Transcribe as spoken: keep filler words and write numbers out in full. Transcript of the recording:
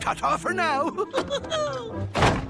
Ta-ta for now!